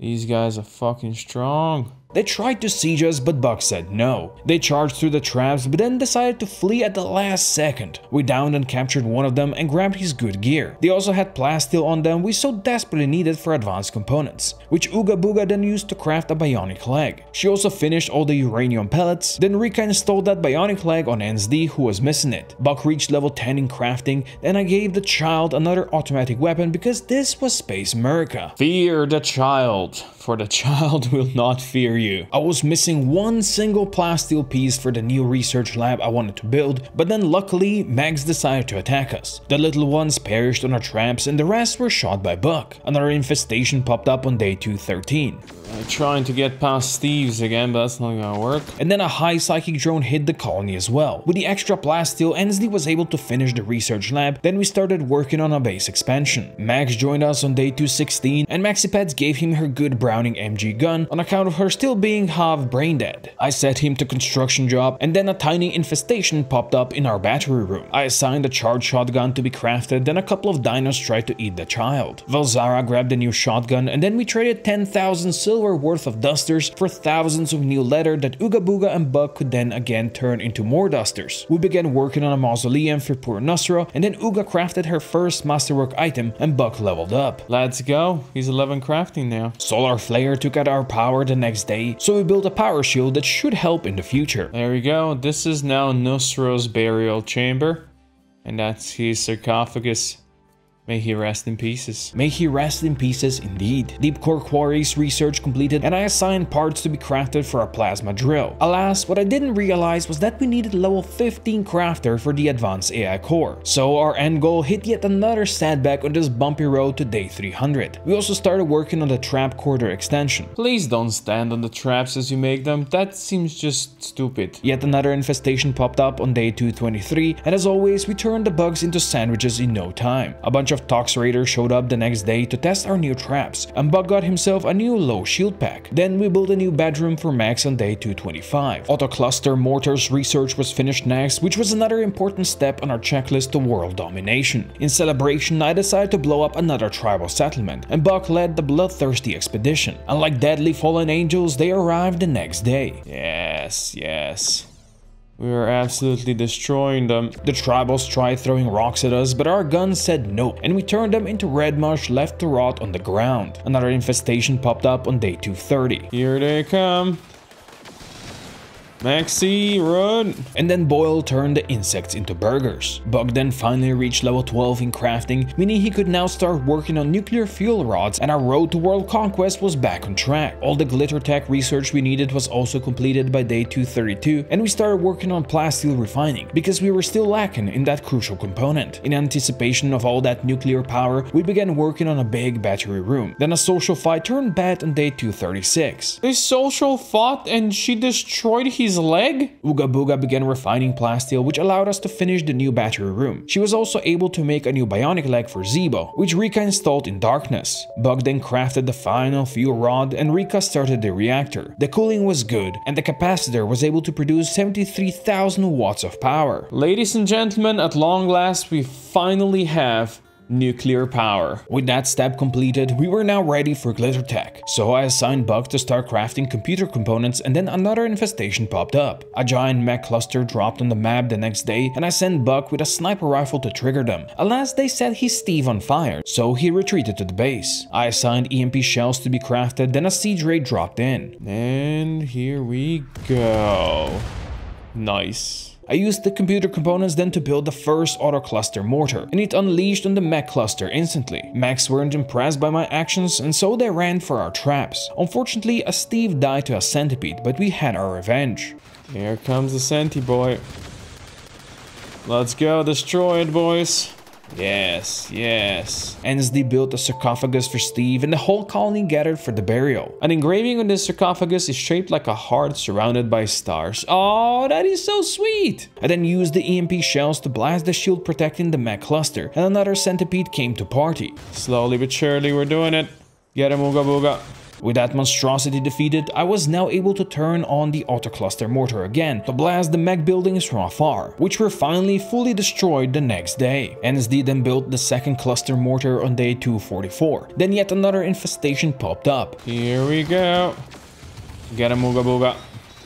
These guys are fucking strong. They tried to siege us, but Buck said no. They charged through the traps, but then decided to flee at the last second. We downed and captured one of them and grabbed his good gear. They also had plasteel on them we so desperately needed for advanced components, which Ooga Booga then used to craft a bionic leg. She also finished all the uranium pellets, then Rika installed that bionic leg on N S D, who was missing it. Buck reached level ten in crafting, then I gave the child another automatic weapon because this was Space America. Fear the child, for the child will not fear you. I was missing one single plasteel piece for the new research lab I wanted to build, but then luckily Max decided to attack us. The little ones perished on our traps and the rest were shot by Buck. Another infestation popped up on day two thirteen. I'm trying to get past Steve's again, but that's not gonna work. And then a high psychic drone hit the colony as well. With the extra plasteel, Ensley was able to finish the research lab, then we started working on a base expansion. Max joined us on day two sixteen, and Maxipads gave him her good Browning M G gun on account of her still being half brain dead. I set him to construction job, and then a tiny infestation popped up in our battery room. I assigned a charged shotgun to be crafted, then a couple of dinos tried to eat the child. Vilzara grabbed a new shotgun, and then we traded ten thousand silver worth of dusters for thousands of new leather that Ooga Booga and Buck could then again turn into more dusters. We began working on a mausoleum for poor Nasra, and then Ooga crafted her first masterwork item and Buck leveled up. Let's go, he's eleven crafting now. Solar Flare took out our power the next day, so we built a power shield that should help in the future. There we go. This is now Nusra's burial chamber, and that's his sarcophagus. May he rest in pieces. May he rest in pieces indeed. Deep core quarries research completed, and I assigned parts to be crafted for a plasma drill. Alas, what I didn't realize was that we needed level fifteen crafter for the advanced A I core. So our end goal hit yet another setback on this bumpy road to day three hundred. We also started working on the trap corridor extension. Please don't stand on the traps as you make them, that seems just stupid. Yet another infestation popped up on day two twenty-three, and as always we turned the bugs into sandwiches in no time. A bunch of of Tox Raider showed up the next day to test our new traps, and Buck got himself a new low shield pack. Then we built a new bedroom for Max on day two twenty-five. Autocluster mortars research was finished next, which was another important step on our checklist to world domination. In celebration, I decided to blow up another tribal settlement, and Buck led the bloodthirsty expedition. Unlike deadly fallen angels, they arrived the next day. Yes, yes. We were absolutely destroying them. The tribals tried throwing rocks at us, but our guns said no, and we turned them into red mush left to rot on the ground. Another infestation popped up on day two thirty. Here they come. Maxi, run! And then Boyle turned the insects into burgers. Buck then finally reached level twelve in crafting, meaning he could now start working on nuclear fuel rods, and our road to world conquest was back on track. All the Glittertech research we needed was also completed by day two thirty-two, and we started working on plasteel refining, because we were still lacking in that crucial component. In anticipation of all that nuclear power, we began working on a big battery room. Then a social fight turned bad on day two thirty-six. They social fought and she destroyed his leg? Ooga Booga began refining plasteel, which allowed us to finish the new battery room. She was also able to make a new bionic leg for Zeebo, which Rika installed in darkness. Buck then crafted the final fuel rod and Rika started the reactor. The cooling was good and the capacitor was able to produce seventy-three thousand watts of power. Ladies and gentlemen, at long last we finally have nuclear power. With that step completed, we were now ready for Glittertech. So I assigned Buck to start crafting computer components, and then another infestation popped up. A giant mech cluster dropped on the map the next day, and I sent Buck with a sniper rifle to trigger them. Alas, they set his Steve on fire, so he retreated to the base. I assigned E M P shells to be crafted, then a siege raid dropped in. And here we go. Nice. I used the computer components then to build the first auto cluster mortar, and it unleashed on the mech cluster instantly. Mechs weren't impressed by my actions, and so they ran for our traps. Unfortunately, a Steve died to a centipede, but we had our revenge. Here comes the Senti boy. Let's go, destroy it, boys. Yes, yes. Ensley built a sarcophagus for Steve, and the whole colony gathered for the burial. An engraving on this sarcophagus is shaped like a heart surrounded by stars. Oh, that is so sweet! I then used the E M P shells to blast the shield protecting the mech cluster, and another centipede came to party. Slowly but surely, we're doing it. Get him, Ooga Booga. With that monstrosity defeated, I was now able to turn on the autocluster mortar again to blast the mech buildings from afar, which were finally fully destroyed the next day. N S D then built the second cluster mortar on day two forty-four. Then yet another infestation popped up. Here we go. Get him, Ooga Booga.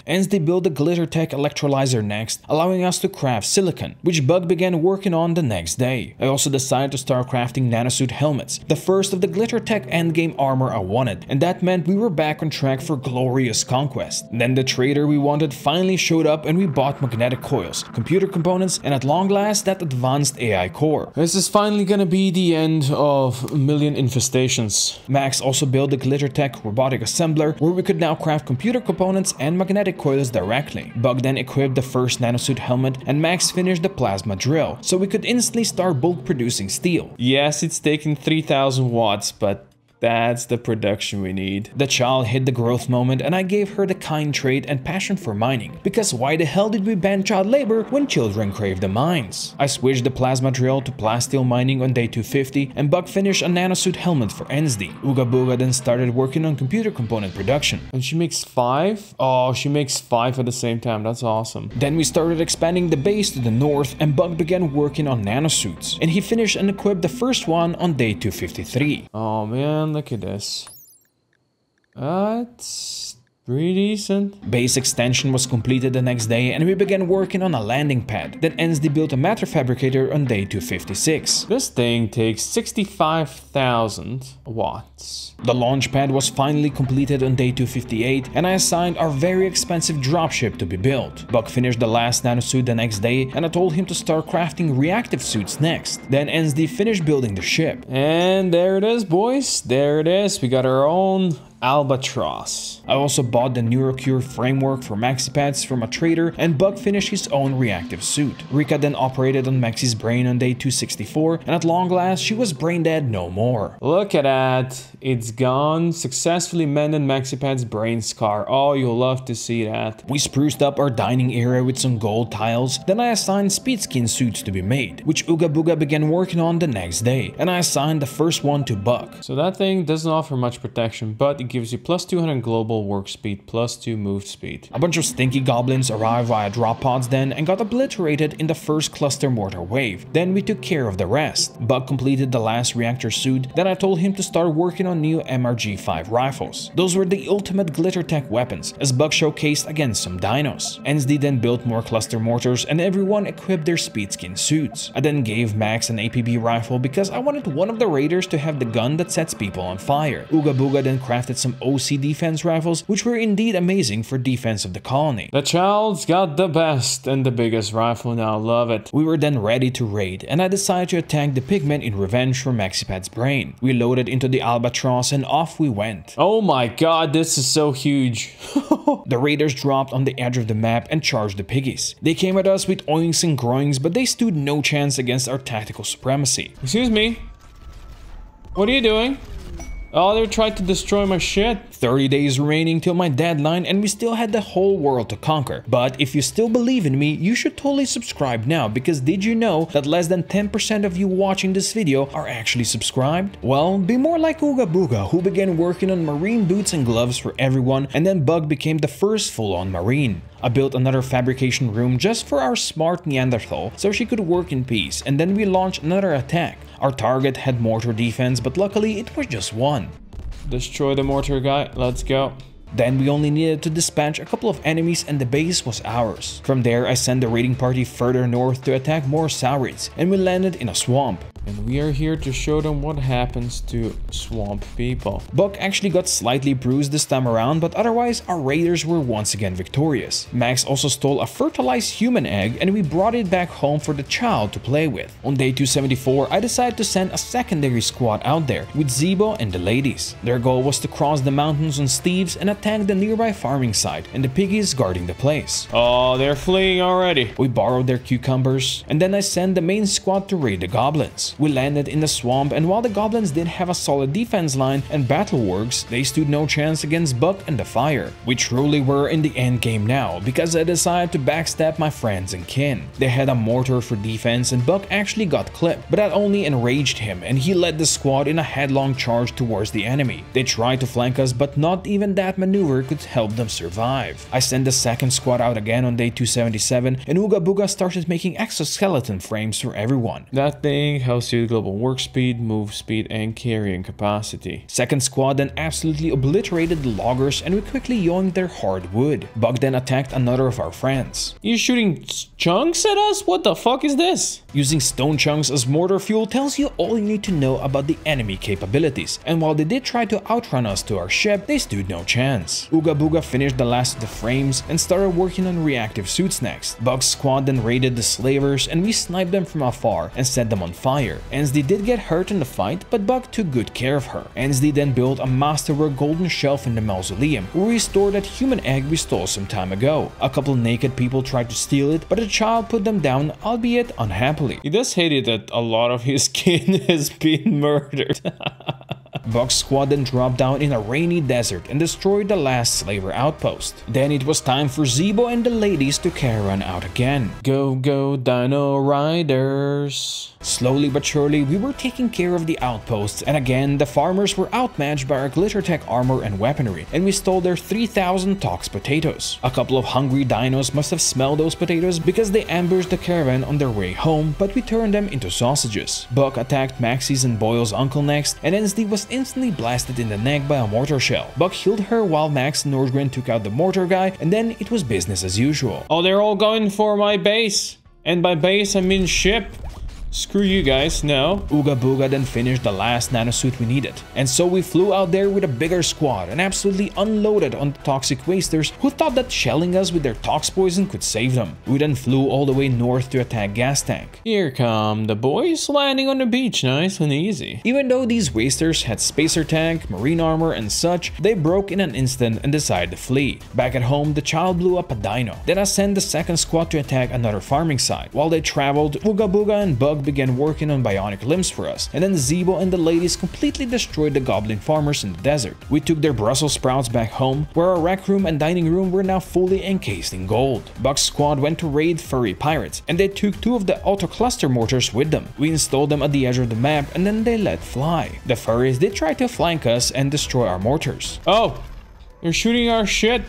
N S D built the Glittertech electrolyzer next, allowing us to craft silicon, which Buck began working on the next day. I also decided to start crafting nanosuit helmets, the first of the Glittertech endgame armor I wanted, and that meant we were back on track for glorious conquest. Then the trader we wanted finally showed up, and we bought magnetic coils, computer components, and at long last that advanced A I core. This is finally gonna be the end of a million infestations. Max also built the Glittertech robotic assembler, where we could now craft computer components and magnetic coils directly. Buck then equipped the first nanosuit helmet, and Max finished the plasma drill, so we could instantly start bulk producing steel. Yes, it's taking three thousand watts, but that's the production we need. The child hit the growth moment, and I gave her the kind trait and passion for mining, because why the hell did we ban child labor when children crave the mines? I switched the plasma drill to plasteel mining on day two fifty, and Buck finished a nanosuit helmet for N S D. Ooga Booga then started working on computer component production. And she makes five? Oh, she makes five at the same time, that's awesome. Then we started expanding the base to the north, and Buck began working on nanosuits, and he finished and equipped the first one on day two fifty-three. Oh man. Look at this. That's pretty decent. Base extension was completed the next day, and we began working on a landing pad. Then N S D built a matter fabricator on day two fifty-six. This thing takes sixty-five thousand watts. The launch pad was finally completed on day two fifty-eight, and I assigned our very expensive dropship to be built. Buck finished the last nanosuit the next day, and I told him to start crafting reactive suits next. Then N S D finished building the ship. And there it is, boys. There it is. We got our own Albatross. I also bought the Neurocure framework for Maxipads from a trader, and Buck finished his own reactive suit. Rika then operated on Maxi's brain on day two sixty-four, and at long last she was brain dead no more. Look at that. It's gone. Successfully mended Maxipad's brain scar. Oh, you'll love to see that. We spruced up our dining area with some gold tiles, then I assigned speed skin suits to be made, which Ooga Booga began working on the next day, and I assigned the first one to Buck. So that thing doesn't offer much protection, but it gives you plus two hundred global work speed, plus two move speed. A bunch of stinky goblins arrived via drop pods then, and got obliterated in the first cluster mortar wave. Then we took care of the rest. Buck completed the last reactor suit, then I told him to start working on new M R G five rifles. Those were the ultimate Glittertech weapons, as Buck showcased against some dinos. N S D then built more cluster mortars, and everyone equipped their speedskin suits. I then gave Max an A P B rifle because I wanted one of the raiders to have the gun that sets people on fire. Ooga Booga then crafted added some O C defense rifles, which were indeed amazing for defense of the colony. The child's got the best and the biggest rifle now, love it. We were then ready to raid, and I decided to attack the pigmen in revenge for Maxipad's brain. We loaded into the Albatross and off we went. Oh my god, this is so huge. The raiders dropped on the edge of the map and charged the piggies. They came at us with oinks and groings, but they stood no chance against our tactical supremacy. Excuse me? What are you doing? Oh, they tried to destroy my shit. thirty days remaining till my deadline and we still had the whole world to conquer. But if you still believe in me, you should totally subscribe now, because did you know that less than ten percent of you watching this video are actually subscribed? Well, be more like Ooga Booga, who began working on marine boots and gloves for everyone, and then Bug became the first full-on marine. I built another fabrication room just for our smart Neanderthal so she could work in peace, and then we launched another attack. Our target had mortar defense, but luckily it was just one. Destroy the mortar guy, let's go. Then we only needed to dispatch a couple of enemies and the base was ours. From there I sent the raiding party further north to attack more Saurids, and we landed in a swamp. And we are here to show them what happens to swamp people. Buck actually got slightly bruised this time around, but otherwise our raiders were once again victorious. Max also stole a fertilized human egg and we brought it back home for the child to play with. On day two seventy-four I decided to send a secondary squad out there with Zeebo and the ladies. Their goal was to cross the mountains on Steve's and attack the nearby farming site and the piggies guarding the place. Oh, they're fleeing already. We borrowed their cucumbers and then I sent the main squad to raid the goblins. We landed in the swamp, and while the goblins did have a solid defense line and battle works, they stood no chance against Buck and the fire. We truly were in the end game now, because I decided to backstab my friends and kin. They had a mortar for defense and Buck actually got clipped, but that only enraged him and he led the squad in a headlong charge towards the enemy. They tried to flank us, but not even that maneuver could help them survive. I sent the second squad out again on day two seventy-seven, and Ooga Booga started making exoskeleton frames for everyone. That thing helps global work speed, move speed and carrying capacity. Second squad then absolutely obliterated the loggers and we quickly yoinked their hard wood. Bug then attacked another of our friends. You're shooting chunks at us? What the fuck is this? Using stone chunks as mortar fuel tells you all you need to know about the enemy capabilities, and while they did try to outrun us to our ship, they stood no chance. Ooga Booga finished the last of the frames and started working on reactive suits next. Bug's squad then raided the slavers and we sniped them from afar and set them on fire. Ansley did get hurt in the fight, but Buck took good care of her. Ansley then built a masterwork golden shelf in the mausoleum, where we stored that human egg we stole some time ago. A couple naked people tried to steal it, but the child put them down, albeit unhappily. He does hate it that a lot of his kin has been murdered. Buck's squad then dropped down in a rainy desert and destroyed the last slaver outpost. Then it was time for Zeebo and the ladies to carry on out again. Go, go, Dino Riders! Slowly but surely, we were taking care of the outposts, and again, the farmers were outmatched by our Glittertech armor and weaponry, and we stole their three thousand tox potatoes. A couple of hungry dinos must have smelled those potatoes because they ambushed the caravan on their way home, but we turned them into sausages. Buck attacked Maxie's and Boyle's uncle next, and Ensley was instantly blasted in the neck by a mortar shell. Buck healed her while Max and Nordgren took out the mortar guy, and then it was business as usual. Oh, they're all going for my base, and by base I mean ship. Screw you guys, no. Ooga Booga then finished the last nanosuit we needed, and so we flew out there with a bigger squad and absolutely unloaded on the toxic wasters who thought that shelling us with their tox poison could save them. We then flew all the way north to attack Gas Tank. Here come the boys landing on the beach nice and easy. Even though these wasters had spacer tank, marine armor and such, they broke in an instant and decided to flee. Back at home, the child blew up a dino. Then I sent the second squad to attack another farming site. While they traveled, Ooga Booga and Bug began working on bionic limbs for us, and then Zeebo and the ladies completely destroyed the goblin farmers in the desert. We took their Brussels sprouts back home, where our rec room and dining room were now fully encased in gold. Buck's squad went to raid furry pirates, and they took two of the auto-cluster mortars with them. We installed them at the edge of the map, and then they let fly. The furries did try to flank us and destroy our mortars. Oh, they're shooting our shit.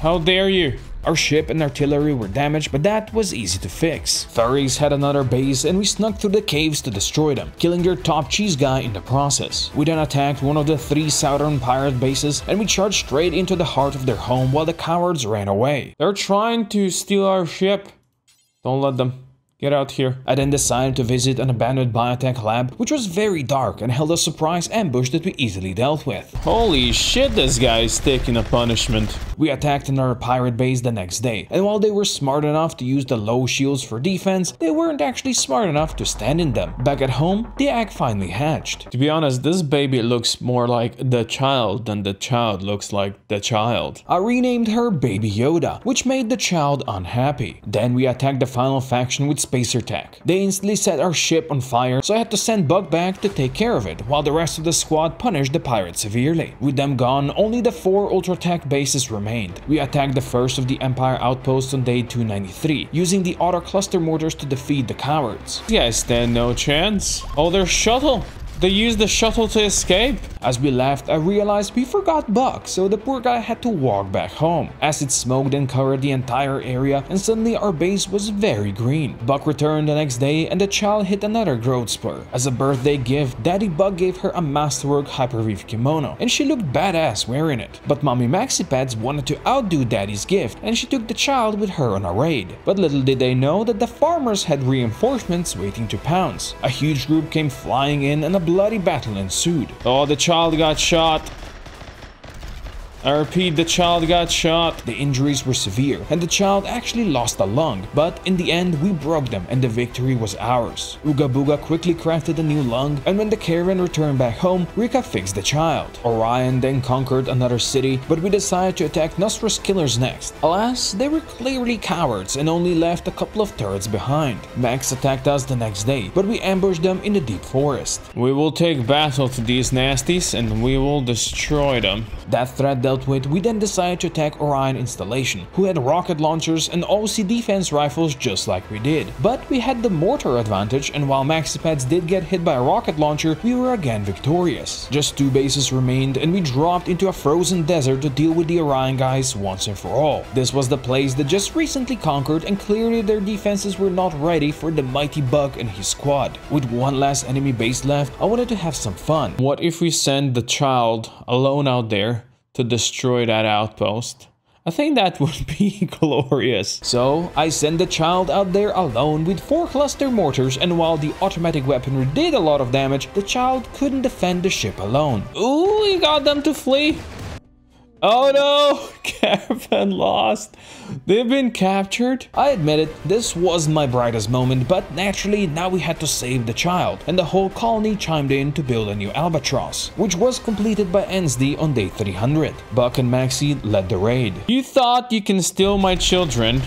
How dare you? Our ship and artillery were damaged, but that was easy to fix. Furries had another base and we snuck through the caves to destroy them, killing their top cheese guy in the process. We then attacked one of the three southern pirate bases and we charged straight into the heart of their home while the cowards ran away. They're trying to steal our ship. Don't let them. Get out here. I then decided to visit an abandoned biotech lab, which was very dark and held a surprise ambush that we easily dealt with. Holy shit, this guy is taking a punishment. We attacked another pirate base the next day, and while they were smart enough to use the low shields for defense, they weren't actually smart enough to stand in them. Back at home, the egg finally hatched. To be honest, this baby looks more like the child than the child looks like the child. I renamed her Baby Yoda, which made the child unhappy. Then we attacked the final faction with spacer tech. They instantly set our ship on fire, so I had to send Buck back to take care of it, while the rest of the squad punished the pirates severely. With them gone, only the four ultra-tech bases remained. We attacked the first of the Empire outposts on day two ninety-three, using the auto cluster mortars to defeat the cowards. These guys stand no chance. Oh, their shuttle! They used the shuttle to escape. As we left, I realized we forgot Buck, so the poor guy had to walk back home. As it smoked and covered the entire area, and suddenly our base was very green. Buck returned the next day, and the child hit another growth spur. As a birthday gift, Daddy Buck gave her a masterwork hyperweave kimono, and she looked badass wearing it. But Mommy Maxipads wanted to outdo Daddy's gift, and she took the child with her on a raid. But little did they know that the farmers had reinforcements waiting to pounce. A huge group came flying in, and a bloody battle ensued. Oh, the child got shot. I repeat, the child got shot. The injuries were severe, and the child actually lost a lung, but in the end, we broke them and the victory was ours. Ooga Booga quickly crafted a new lung, and when the caravan returned back home, Rika fixed the child. Orion then conquered another city, but we decided to attack Nusra's killers next. Alas, they were clearly cowards and only left a couple of turrets behind. Max attacked us the next day, but we ambushed them in the deep forest. We will take battle to these nasties, and we will destroy them. That threat dealt with, we then decided to attack Orion installation, who had rocket launchers and O C defense rifles just like we did. But we had the mortar advantage, and while Maxipads did get hit by a rocket launcher, we were again victorious. Just two bases remained, and we dropped into a frozen desert to deal with the Orion guys once and for all. This was the place that just recently conquered, and clearly their defenses were not ready for the mighty Buck and his squad. With one last enemy base left, I wanted to have some fun. What if we send the child alone out there to destroy that outpost? I think that would be glorious. So I sent the child out there alone with four cluster mortars, and while the automatic weaponry did a lot of damage, the child couldn't defend the ship alone. Ooh, he got them to flee. Oh no! Caravan lost! They've been captured? I admit it, this wasn't my brightest moment, but naturally now we had to save the child, and the whole colony chimed in to build a new Albatross, which was completed by N S D on day three hundred. Buck and Maxi led the raid. You thought you can steal my children?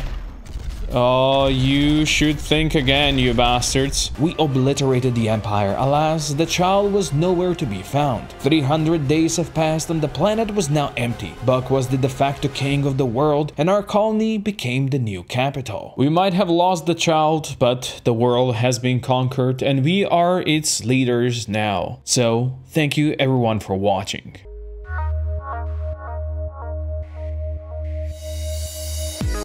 Oh, you should think again, you bastards. We obliterated the Empire. Alas, the child was nowhere to be found. three hundred days have passed and the planet was now empty. Buck was the de facto king of the world, and our colony became the new capital. We might have lost the child, but the world has been conquered and we are its leaders now. So, thank you everyone for watching.